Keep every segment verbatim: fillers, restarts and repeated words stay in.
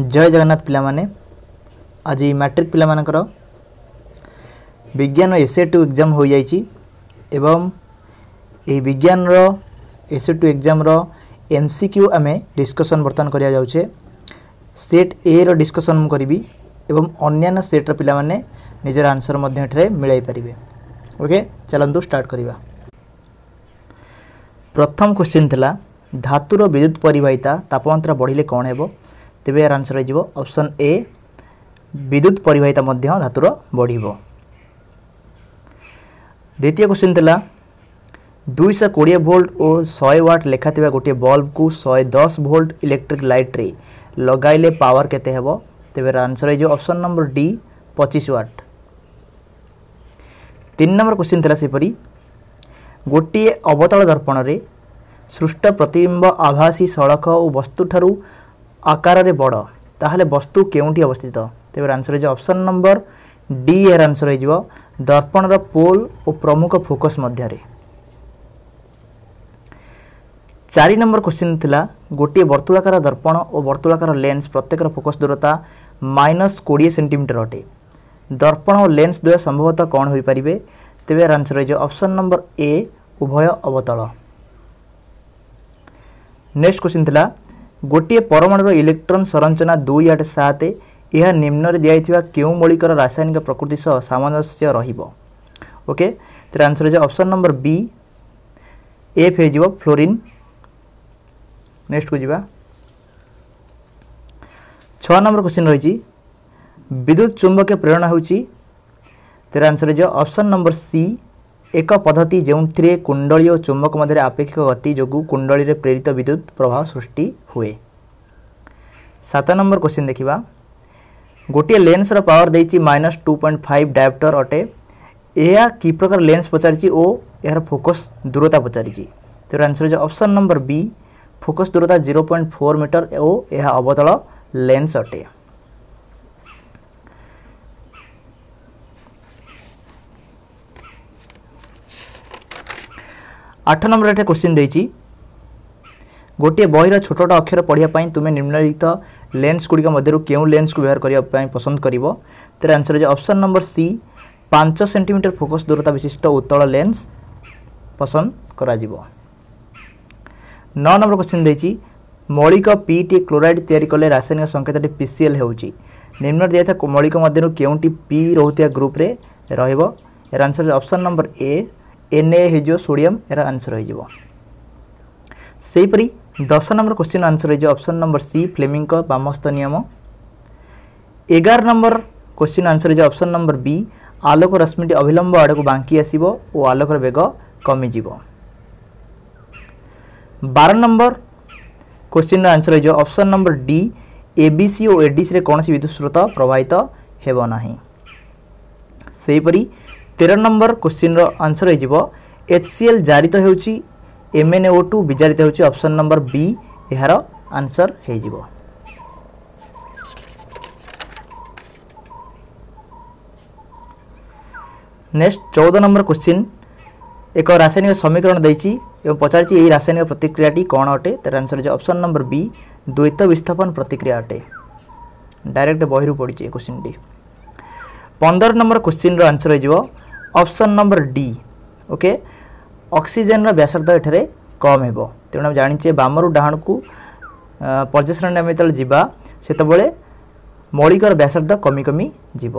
जय जगन्नाथ पिलामाने आज मैट्रिक पिलामानकर विज्ञान एस ए टू एग्जाम हो जाइए एवं ये विज्ञान रो एस ए टू एग्जाम रो एमसीक्यू आम डिस्कसन बर्तमान करिया जाउछे। सेट ए रो डिस्कसन मु करिबी एवं अन्यान्य सेट रो पिला माने निजर आंसर मध्ये मिलाई पारिबे। ओके चलंतु स्टार्ट करिबा। प्रथम क्वेश्चन थिला धातुर विद्युत परिवाहिता तापमात्रा बढ़िले कौन हेबो। तेबे यार आंसर हो ऑप्शन ए विद्युत परिवाहिता मध्य धातुर बढ़िबो। द्वितीय क्वेश्चन थिला दुईश कोड़े भोल्ट और सौ वाट लेखा गोटे बल्ब को एक सौ दस भोल्ट इलेक्ट्रिक लाइट रे लगाइले पावर केते हेबो। तेबे यार आंसर हो ऑप्शन नंबर डी पच्चीस वाट। तीन नंबर क्वेश्चन थिला सेपरी गोटे अवतल दर्पण रे सृष्ट प्रतिबिंब आभासी सड़क और वस्तु ठारू आकार रे बड़ ताहले वस्तु केउंठी अवस्थित। तेबे आंसर हो ऑप्शन नंबर डी यार आंसर हो दर्पण रो पोल और प्रमुख फोकस मध्य रे। चारि नंबर क्वेश्चन थिला गोटे वर्तुलाकार दर्पण और वर्तुलाकार लेंस प्रत्येक फोकस दूरता माइनस कोड़े सेंटीमीटर अटे। दर्पण और लेंस द्वय संभवतः कौन हो पारे। तेबे आंसर हो ऑप्शन नंबर ए उभय अवतल। नेक्स्ट क्वेश्चन थिला गोटे परमाणुर इलेक्ट्रॉन संरचना दुई आठ सात यह निम्न दिया क्यों मौलिक रासायनिक प्रकृति सह सामंजस्य रहिबो। ओके तेरा आंसर हो ऑप्शन नंबर बी एफ हो फ्लोरीन। नेक्स्ट को जीवा छ नंबर क्वेश्चन रही विद्युत चुंबक प्रेरणा होची। तेरा आंसर हो ऑप्शन नंबर सी एक पद्धति जो थी कुंडली और चुंबक मध्य आपेक्षिक गति जो कुंडली रे प्रेरित विद्युत प्रभाव सृष्टि हुए। सात नंबर क्वेश्चन देखा गोटे लेंस रो पावर देती minus two point five dioptre अटे। यह कि प्रकार लेंस पचारी और यार फोकस दूरता पचारी। तेरा आंसर हो ऑप्शन नंबर बी फोकस दूरता जीरो पॉइंट फोर मीटर और यह अवतल लेंस अटे। आठ नंबर एक क्वेश्चन देती गोटे बहीर छोटा अक्षर पढ़ापी तुम्हें निम्नलिखित लेंस गुड़िक मध्य क्यों लेंस को व्यवहार करने पसंद कर। तेरा आंसर हो ऑप्शन नंबर सी पाँच सेंटीमीटर फोकस दूरता विशिष्ट उत्तल लेंस पसंद करा जीवो। नौ नंबर क्वेश्चन देती मौलिक पीटी क्लोराइड तैयारी कले रासायनिक संकेत पीसीएल होची। निम्न दिया मौलिक मध्य क्योंटी पी रोता ग्रुप्रे रहा। आंसर हो option number A N A जो सोडियम यार आंसर हो। सेपरी दस नंबर क्वेश्चन आंसर हो ऑप्शन नंबर सी फ्लेमिंग का वामस्थ नियम। एगार नंबर क्वेश्चन आंसर हो ऑप्शन नंबर बी आलोक रश्मि अभिलंब आड़ को बांकी आसव और आलोकर बेग कमिज। बारह नंबर क्वेश्चन आंसर हो ऑप्शन नंबर डी एबीसी और एडीसी कौन विद्युत स्रोत प्रभावित हेबना। सेपरी तेरह नंबर क्वेश्चन आंसर हो एचसीएल जारित होउची एमएनओ टू विजारित होउची। ऑप्शन नंबर बी यार आंसर हो। नेक्स्ट चौदह नंबर क्वेश्चन एक रासायनिक समीकरण देती एवं पचारची यही रासायनिक प्रतिक्रियाटी कौन अटे। तेरा आंसर हो ऑप्शन नंबर बी द्वैत विस्थापन प्रतिक्रिया अटे। डायरेक्ट बहिरू पड़ी क्वेश्चन टी। पंदर नंबर क्वेश्चन आंसर हो option number D. Okay oxygen व्यासार्ध एठारे कम हो तेणु आम जाचे बामरू डाण को पर्याय श्रेणी आम जो जावा से मौलिकर व्यासार्ध कमी कमी जीव।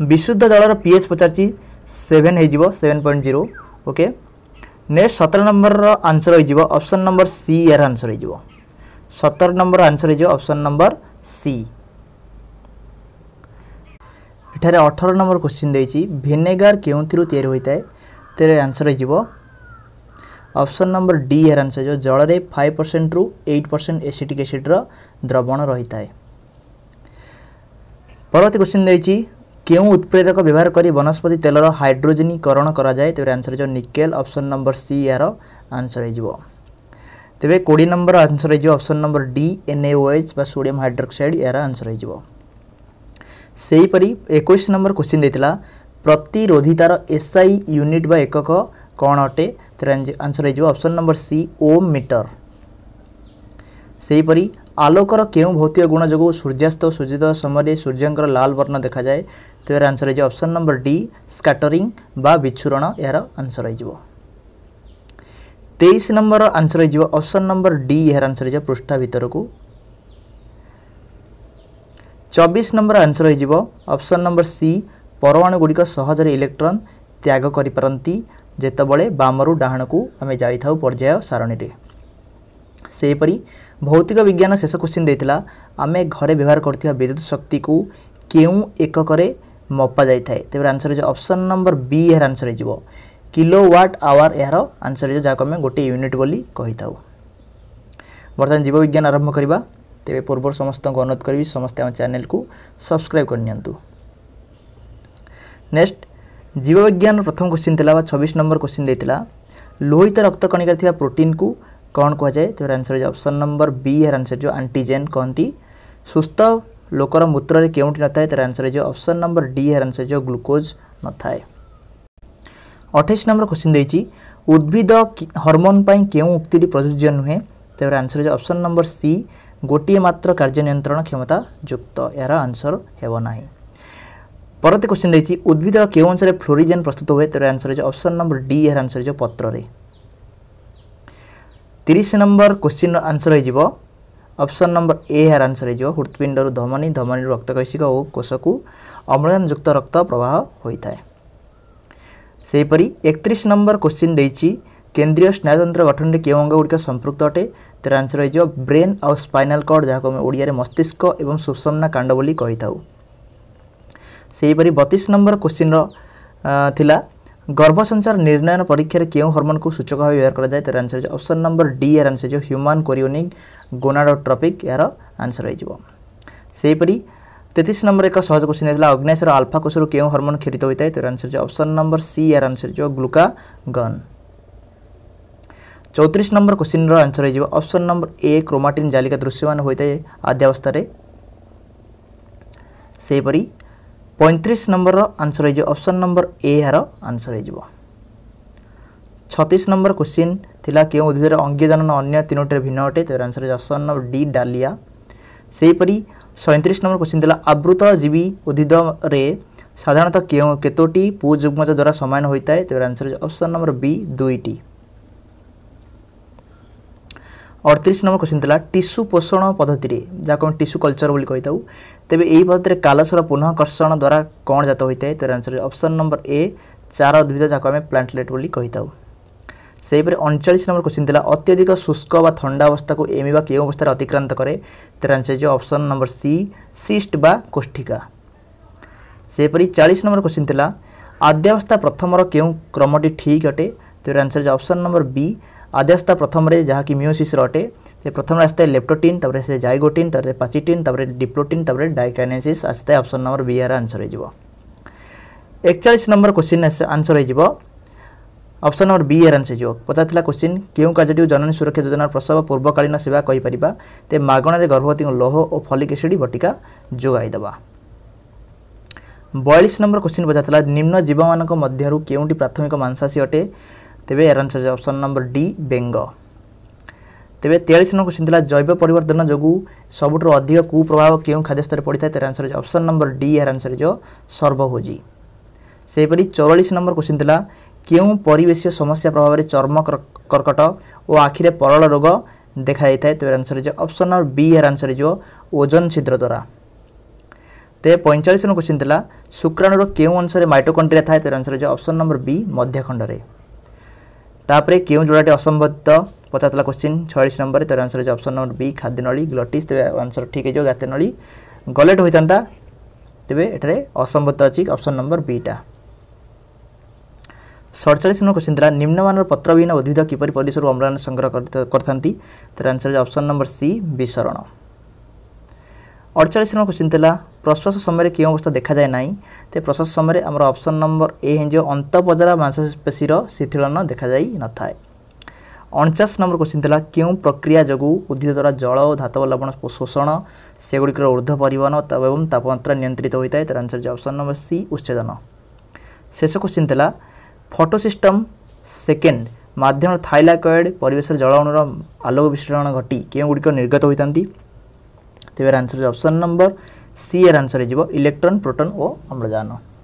विशुद्ध जलर पीएच पचारची सेवेन हो seven point zero. Okay next सतर नंबर आंसर हो ऑप्शन नंबर सी यार आंसर हो। सतर नंबर आंसर हो ऑप्शन नंबर सी। एठारे अठारह नंबर क्वेश्चन देती भिनेगार क्यों थी होता है। तेरे आंसर हो ऑप्शन नंबर डी यार आंसर हो जल में फाइव परसेंट रु एट परसेंट एसिटिक एसिड द्रवण रही है। परवर्ती क्वेश्चन देती क्यों उत्प्रेरक व्यवहार कर वनस्पति तेलर हाइड्रोजेनीकरण कराए। तेरे आंसर हो निकेल ऑप्शन नंबर सी यार आंसर हो। तेरे बीस नंबर आंसर हो option number D NaOH sodium hydroxide यार आंसर हो। सेहीपरी इक्कीस नंबर क्वेश्चन देता प्रतिरोधितार एसआई यूनिट बा एकक कौन अटे। तेरा आंसर हो option number C ohm metre. सेहीपरी आलोकर क्यों भौतिक गुण जो सूर्यास्त और सूर्योदय समय सूर्यंर लाल वर्ण देखा जाए तो यार आंसर हो ऑप्शन नंबर डी स्कैटरिंग बा विचुरण यार आंसर हो। तेईस नंबर आंसर हो ऑप्शन नंबर डी यार आंसर हो पृष्ठा भीतर को। चौबीस नंबर आंसर हो ऑप्शन नंबर सी परमाणु गुड़िक सहजरे इलेक्ट्रॉन त्याग करिपारंती जेतबळे बामरू डाहण को आमे जाइथाउ पर्याय सारणी रे। सेपरी भौतिक विज्ञान शेष क्वेश्चन देता आम घरे व्यवहार करथिया विद्युत शक्ति को क्यों एकक मपा जाए तेरे आंसर हो ऑप्शन नंबर बी यार आंसर हो किलोवाट आवर यार आंसर हो जहाँ आम गोटे यूनिट बोली कही था। बर्तमान जीव विज्ञान आरंभ करवा तेरे पूर्व समस्त को अनुरोध करी समस्ते आम चैनल को सब्सक्राइब करनियंतु। नेक्स्ट जीव विज्ञान प्रथम क्वेश्चन था छब्बीस नंबर क्वेश्चन देता लोहित रक्त कणिका प्रोटीन को कौन कह जाए तो आंसर हो ऑप्शन नंबर बी यार आंसर जो एंटीजन कहती। सुस्थ लोकर मूत्र क्योंटी न थाए तेरे आंसर हो ऑप्शन नंबर डी यार आंसर जो ग्लूकोज न थाए। अठाईस नंबर क्वेश्चन देती उद्भिद हर्मोन पर क्यों उक्ति प्रयोज्य नुहे तेरे आंसर हो ऑप्शन नंबर सी गोटे मात्र कार्य नियंत्रण क्षमता युक्त यार आंसर हेबो नाही। परवर्ती क्वेश्चन देती उद्भिद क्यों अंश फ्लोरीजेन प्रस्तुत हुए तेरे आंसर हो ऑप्शन नंबर डी यार आंसर जो पत्र। तीस नंबर क्वेश्चन आंसर हो ऑप्शन नंबर ए यार आंसर हो हृत्पिंड धमनी धमनी रक्त कैशिका और कोष को अम्लजान युक्त रक्त प्रवाह होता है। सेपरी इकतीस नंबर क्वेश्चन देती केन्द्रीय स्नायुतंत्र गठन में क्यों अंग गुड़िक संपृक्त अटे तेरे आंसर हो ब्रेन और स्पाइनल कॉर्ड जहाँ आम ओडिया मस्तिष्क और सुषमना कांड बोली कही था। सेपरी बत्तीस नंबर क्वेश्चन थिला गर्भ संचार निर्णयन परीक्षा क्यों हार्मोन को सूचक भाव व्यवहार करा जाए तेरे आंसर हो ऑप्शन नंबर डी यार आंसर जो ह्यूमन कोरियोनिक गोनाडोट्रोपिक यार आंसर हो। सेपरी तैंतीस नंबर एक सहज क्वेश्चन देता अग्नाशय अल्फा कोष क्यों हार्मोन क्षरित होता है तेरे आंसर हो ऑप्शन नंबर सी यार आंसर जो ग्लूकागन। चौंतीस नंबर क्वेश्चन आंसर हो ऑप्शन नंबर ए क्रोमाटिन जालिका दृश्यमान होता है आद्यावस्था। सेपरी पैंतीस नंबर आंसर हो ऑप्शन नंबर ए यार आंसर हो। छत्तीस नंबर क्वेश्चन थिला क्यों उद्भिदर अंगीय जनन अन्य तीनोट भिन्न अटे तेरे आंसर हो ऑप्शन नंबर डी डालिया। सेपरी सैंतीस नंबर क्वेश्चन थिला आवृतजीवी उद्भिद रे साधारणतः क्यों केतोटी पू युग्मज द्वारा समान होता है तेरे आंसर हो ऑप्शन नंबर बी दुईटी। अड़तीस नंबर क्वेश्चन था टीसु पोषण पद्धति जहाँ टीसु कल्चर बोली कही था तेज यही पद्धति कालसर पुनःकर्षण द्वारा कौन जात होता है तेरे आंसर ऑप्शन नंबर ए चार उद्भिद जहाँ आम प्लांटलेट बोली कही था। सेपर उनचालीस नंबर क्वेश्चन था अत्यधिक शुष्क व ठंडा अवस्था को एमिबा क्यों अवस्था अतिक्रांत करे तेरे आंसर जो ऑप्शन नंबर सी सिस्ट बा कोष्ठिका। सेपरी चालीस नंबर क्वेश्चन था आद्यावस्था प्रथम क्यों क्रमटी ठीक अटे तेरे आंसर ऑप्शन नंबर बी आद्यावस्था प्रथम रे जहाँ कि म्यूसिस अटे से प्रथम आसता है लेप्टोटिन तबरे से जाइगोटिन तबरे पाचिटिन तबरे डिप्लोटिन तबरे डायकाइनेसिस आसता है ऑप्शन नंबर बी यार आंसर हो। इकतालीस नंबर क्वेश्चन आंसर हो ऑप्शन नंबर बी यार आंसर हो। पचार क्वेश्चन क्यों कार्य जननी सुरक्षा योजना प्रसव पूर्वकालीन सेवा कहीपर मागणारे गर्भवती लोह और फॉलिक एसिड बटिका जोगाईदेबा। बयालीस नंबर क्वेश्चन पचार निम्न जीव मानू के प्राथमिक मांसाशी अटे तेरे यार आंसर ऑप्शन नंबर डी बेंग। तेरे तेयालीस नंबर क्वेश्चन था जैव परिवर्तन जो सबुठ अधिक कुप्रभाव क्यों खाद्य स्तर पड़ता है तेरे आंसर ऑप्शन नंबर डी यार आंसर हो सर्वभोजी। सेपरी चौवालीस नंबर क्वेश्चन था क्यों परिवेश समस्या प्रभाव चर्म कर्कट और आखिरे परल रोग देखा जाए तेरे आंसर हो ऑप्शन नंबर बी यार आंसर हो ओजन छिद्र द्वारा। तेरे पैंचालीस नंबर क्वेश्चन था शुक्राणुर क्यों अंश माइटोकॉन्ड्रिया थाए तेरे आंसर हो ऑप्शन नंबर बी मध्यखंडरे। तापर क्यों जोड़ाटे असंबद्ध पचार क्वेश्चन छियालीस नंबर तेरे आंसर हो ऑप्शन नंबर बी खाद्य नली ग्लटिस तेरे आंसर ठीक है गाते नली गलेट होता था तेरे एठार असंबद्ध अच्छी ऑप्शन नंबर बीटा। सैंतालीस नंबर क्वेश्चन था निम्नमान पत्रविहीन उद्भिद किपर परिसर अम्लान संग्रह करते तेरे आंसर हो ऑप्शन नंबर सी विसरण। अड़चालीस नंबर क्वेश्चन था प्रश्वास समय क्यों अवस्था देखा जाए ना तो प्रश्वास समय आम ऑप्शन नंबर ए जो अंतपजरा मांसपेशीर शिथिलन देखा जाए न थाए। उनचास नंबर क्वेश्चन था क्यों प्रक्रिया जो उद्भिद द्वारा जल और धातव लवण शोषण सेगुड़िकर ऊर्ध्व परिवहन एवं तापमात्रा नियंत्रित होता है तेरे आंसर जो ऑप्शन नंबर सी उच्छेदन। शेष क्वेश्चन था फोटो सिस्टम सेकेंड मध्यम थाइलाकएड परिवेश जल अणुर आलोक विश्लेषण घटी क्यों गुड़िक निर्गत होता तेरे आंसर ऑप्शन नंबर सी एर आंसर हो इलेक्ट्रॉन प्रोटॉन और अम्लजान।